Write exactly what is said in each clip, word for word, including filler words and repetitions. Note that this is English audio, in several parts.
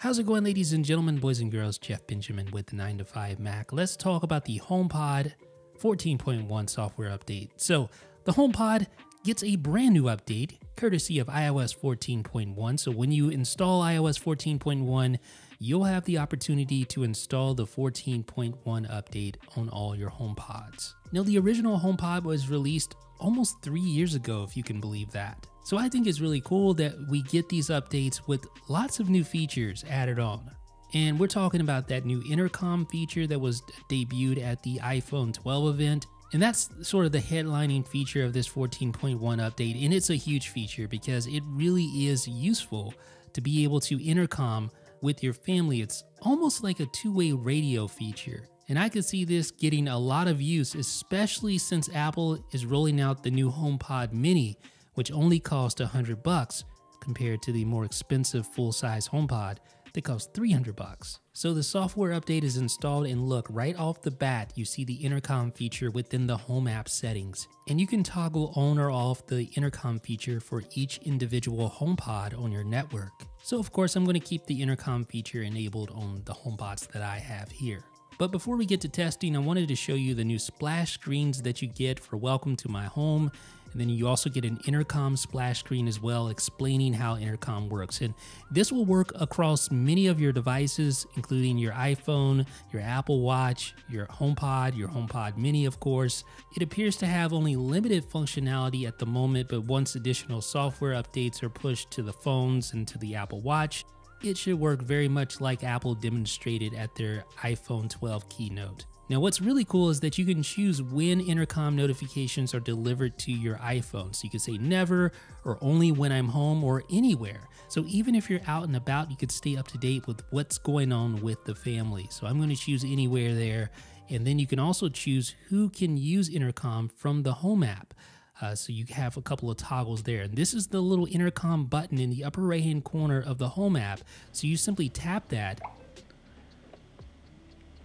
How's it going, ladies and gentlemen, boys and girls? Jeff Benjamin with the nine to five Mac. Let's talk about the HomePod fourteen point one software update. So the HomePod gets a brand new update courtesy of iOS fourteen point one. So when you install iOS fourteen point one, you'll have the opportunity to install the fourteen point one update on all your HomePods. Now, the original HomePod was released almost three years ago, if you can believe that. So I think it's really cool that we get these updates with lots of new features added on. And we're talking about that new Intercom feature that was debuted at the iPhone twelve event. And that's sort of the headlining feature of this fourteen point one update. And it's a huge feature because it really is useful to be able to intercom with your family. It's almost like a two-way radio feature. And I could see this getting a lot of use, especially since Apple is rolling out the new HomePod Mini, which only cost one hundred bucks compared to the more expensive full-size HomePod that costs three hundred bucks. So the software update is installed, and look, right off the bat, you see the intercom feature within the Home app settings. And you can toggle on or off the intercom feature for each individual HomePod on your network. So of course, I'm going to keep the intercom feature enabled on the HomePods that I have here. But before we get to testing, I wanted to show you the new splash screens that you get for Welcome to My Home. And then you also get an intercom splash screen as well, explaining how intercom works. And this will work across many of your devices, including your iPhone, your Apple Watch, your HomePod, your HomePod Mini, of course. It appears to have only limited functionality at the moment, but once additional software updates are pushed to the phones and to the Apple Watch, it should work very much like Apple demonstrated at their iPhone twelve keynote. Now, what's really cool is that you can choose when intercom notifications are delivered to your iPhone. So you can say never, or only when I'm home, or anywhere. So even if you're out and about, you could stay up to date with what's going on with the family. So I'm going to choose anywhere there. And then you can also choose who can use intercom from the Home app. Uh, so you have a couple of toggles there. And this is the little intercom button in the upper right-hand corner of the Home app. So you simply tap that.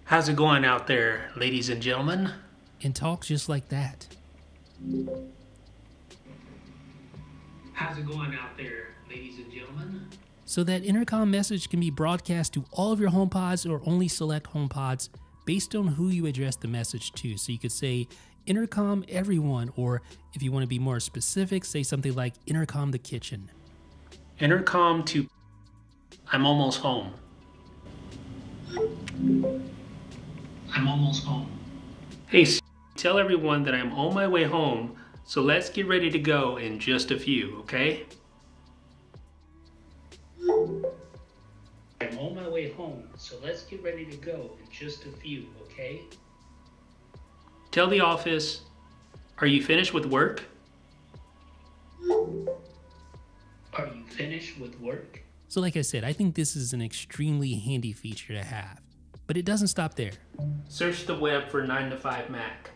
How's it going out there, ladies and gentlemen? And talk just like that. How's it going out there, ladies and gentlemen? So that intercom message can be broadcast to all of your HomePods or only select HomePods based on who you address the message to. So you could say, intercom everyone, or if you want to be more specific, say something like intercom the kitchen. Intercom to I'm almost home. I'm almost home. Hey, tell everyone that I'm on my way home, so let's get ready to go in just a few, okay? I'm on my way home, so let's get ready to go in just a few, okay? Tell the office, are you finished with work? Are you finished with work? So like I said, I think this is an extremely handy feature to have, but it doesn't stop there. Search the web for nine to five Mac.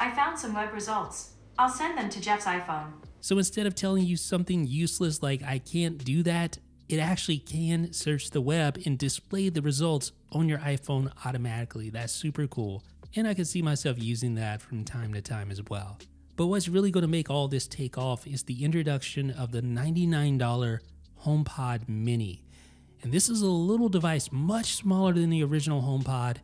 I found some web results. I'll send them to Jeff's iPhone. So instead of telling you something useless like I can't do that, it actually can search the web and display the results on your iPhone automatically. That's super cool. And I can see myself using that from time to time as well. But what's really going to make all this take off is the introduction of the ninety-nine dollar HomePod Mini. And this is a little device much smaller than the original HomePod,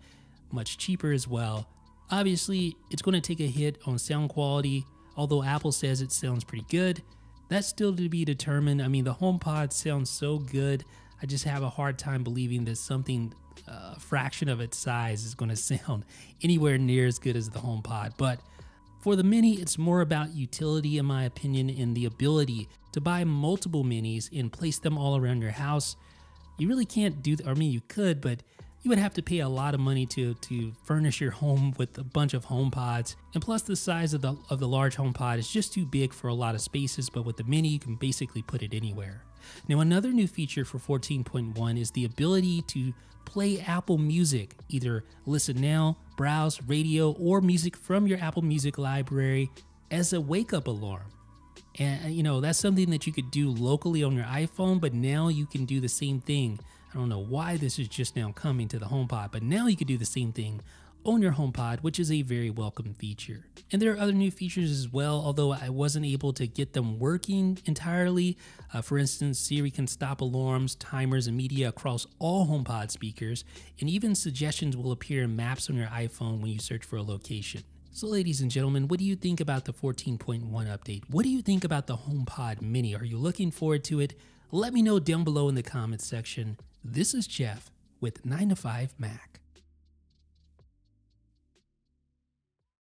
much cheaper as well. Obviously, it's going to take a hit on sound quality, although Apple says it sounds pretty good. That's still to be determined. I mean, the HomePod sounds so good, I just have a hard time believing that something a fraction of its size is going to sound anywhere near as good as the HomePod. But for the Mini, it's more about utility, in my opinion, and the ability to buy multiple Minis and place them all around your house. You really can't do, I mean, you could, but you would have to pay a lot of money to, to furnish your home with a bunch of HomePods. And plus, the size of the, of the large HomePod is just too big for a lot of spaces, but with the Mini, you can basically put it anywhere. Now, another new feature for fourteen point one is the ability to play Apple Music, either listen now, browse, radio, or music from your Apple Music library as a wake-up alarm. And, you know, that's something that you could do locally on your iPhone, but now you can do the same thing. I don't know why this is just now coming to the HomePod, but now you could do the same thing on your HomePod, which is a very welcome feature. And there are other new features as well, although I wasn't able to get them working entirely. Uh, for instance, Siri can stop alarms, timers, and media across all HomePod speakers, and even suggestions will appear in maps on your iPhone when you search for a location. So ladies and gentlemen, what do you think about the fourteen point one update? What do you think about the HomePod Mini? Are you looking forward to it? Let me know down below in the comments section. This is Jeff with nine to five Mac.